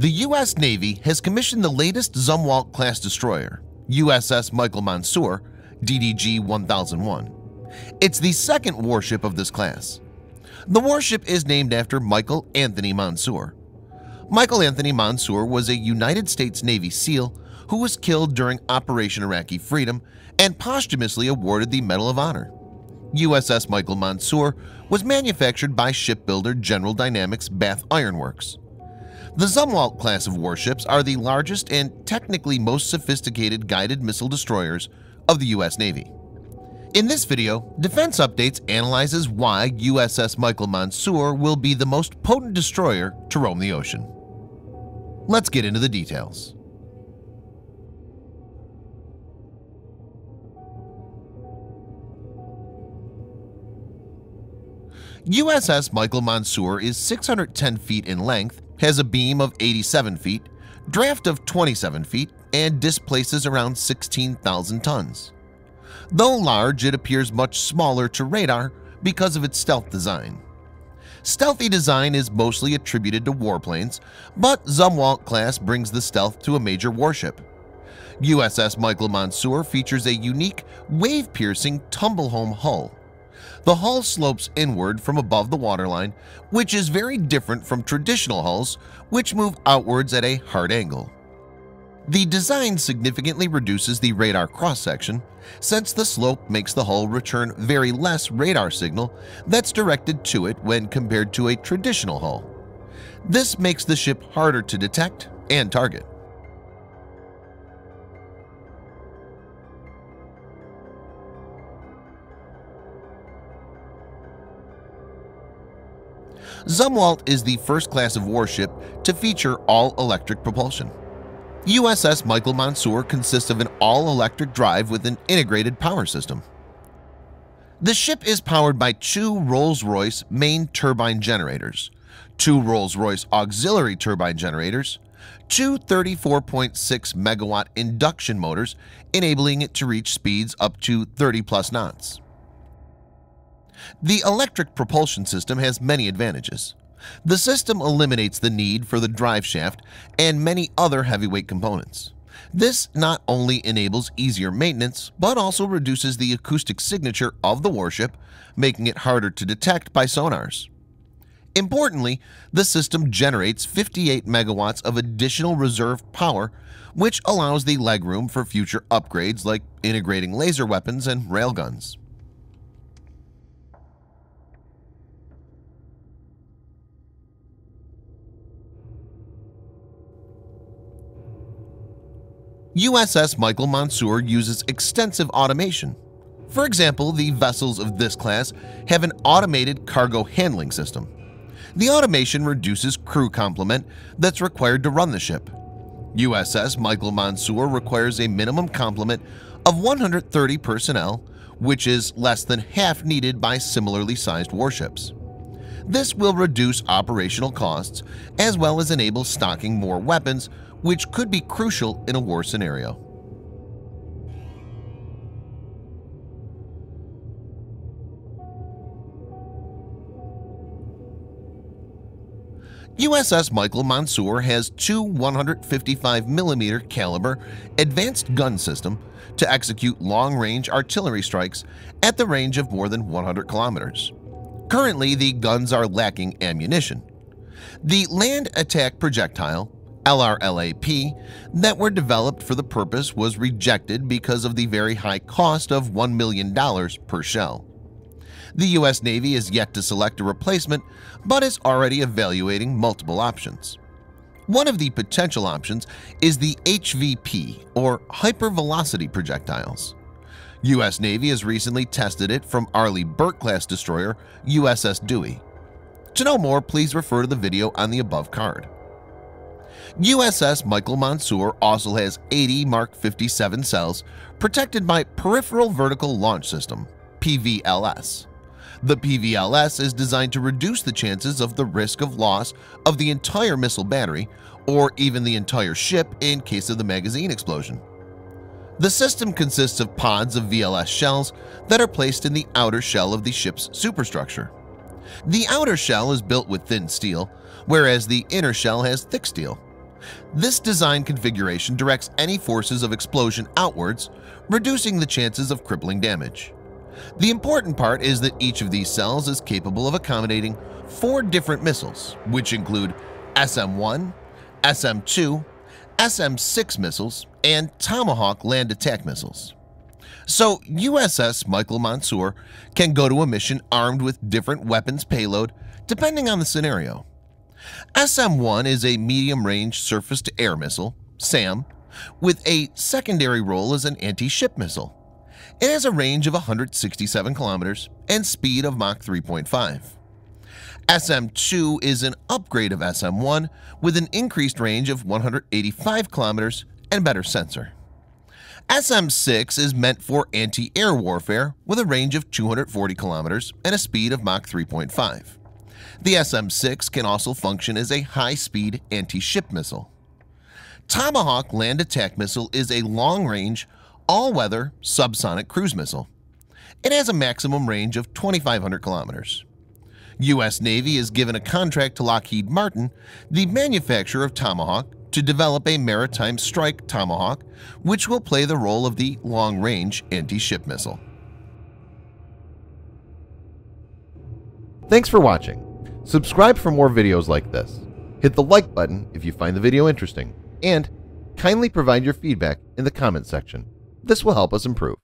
The U.S. Navy has commissioned the latest Zumwalt-class destroyer, USS Michael Monsoor, DDG 1001. It's the second warship of this class. The warship is named after Michael Anthony Monsoor. Michael Anthony Monsoor was a United States Navy SEAL who was killed during Operation Iraqi Freedom and posthumously awarded the Medal of Honor. USS Michael Monsoor was manufactured by shipbuilder General Dynamics Bath Iron Works. The Zumwalt class of warships are the largest and technically most sophisticated guided missile destroyers of the U.S. Navy. In this video, Defense Updates analyzes why USS Michael Monsoor will be the most potent destroyer to roam the ocean. Let's get into the details. USS Michael Monsoor is 610 feet in length, has a beam of 87 feet, draft of 27 feet, and displaces around 16,000 tons. Though large, it appears much smaller to radar because of its stealth design. Stealthy design is mostly attributed to warplanes, but Zumwalt class brings the stealth to a major warship. USS Michael Monsoor features a unique, wave-piercing tumblehome hull. The hull slopes inward from above the waterline, which is very different from traditional hulls, which move outwards at a hard angle. The design significantly reduces the radar cross-section, since the slope makes the hull return very less radar signal that's directed to it when compared to a traditional hull. This makes the ship harder to detect and target. Zumwalt is the first class of warship to feature all-electric propulsion. USS Michael Monsoor consists of an all-electric drive with an integrated power system. The ship is powered by two Rolls-Royce main turbine generators, two Rolls-Royce auxiliary turbine generators, two 34.6 megawatt induction motors, enabling it to reach speeds up to 30-plus knots. The electric propulsion system has many advantages. The system eliminates the need for the drive shaft and many other heavyweight components. This not only enables easier maintenance, but also reduces the acoustic signature of the warship, making it harder to detect by sonars. Importantly, the system generates 58 megawatts of additional reserve power, which allows the legroom for future upgrades like integrating laser weapons and railguns. USS Michael Monsoor uses extensive automation. For example, the vessels of this class have an automated cargo handling system. The automation reduces crew complement that's required to run the ship. USS Michael Monsoor requires a minimum complement of 130 personnel, which is less than half needed by similarly sized warships. This will reduce operational costs as well as enable stocking more weapons, which could be crucial in a war scenario. USS Michael Monsoor has two 155mm caliber advanced gun system to execute long-range artillery strikes at the range of more than 100 kilometers. Currently, the guns are lacking ammunition. The land attack projectile, LRLAP, that were developed for the purpose was rejected because of the very high cost of $1 million per shell. The U.S. Navy is yet to select a replacement, but is already evaluating multiple options. One of the potential options is the HVP, or Hypervelocity projectiles. U.S. Navy has recently tested it from Arleigh Burke-class destroyer USS Dewey. To know more, please refer to the video on the above card. USS Michael Monsoor also has 80 Mark 57 cells protected by Peripheral Vertical Launch System, PVLS. The PVLS is designed to reduce the chances of the risk of loss of the entire missile battery or even the entire ship in case of the magazine explosion. The system consists of pods of VLS shells that are placed in the outer shell of the ship's superstructure. The outer shell is built with thin steel, whereas the inner shell has thick steel. This design configuration directs any forces of explosion outwards, reducing the chances of crippling damage. The important part is that each of these cells is capable of accommodating 4 different missiles, which include SM-1, SM-2, SM-6 missiles, and Tomahawk land attack missiles. So USS Michael Monsoor can go to a mission armed with different weapons payload depending on the scenario. SM-1 is a medium-range surface-to-air missile, SAM, with a secondary role as an anti-ship missile. It has a range of 167 kilometers and speed of Mach 3.5. SM-2 is an upgrade of SM-1 with an increased range of 185 kilometers and better sensor. SM-6 is meant for anti-air warfare with a range of 240 kilometers and a speed of Mach 3.5. The SM-6 can also function as a high-speed anti-ship missile. Tomahawk land attack missile is a long-range, all-weather subsonic cruise missile. It has a maximum range of 2,500 kilometers. U.S. Navy is given a contract to Lockheed Martin, the manufacturer of Tomahawk, to develop a maritime strike Tomahawk, which will play the role of the long-range anti-ship missile. Thanks for watching. Subscribe for more videos like this. Hit the like button if you find the video interesting, and kindly provide your feedback in the comment section. This will help us improve.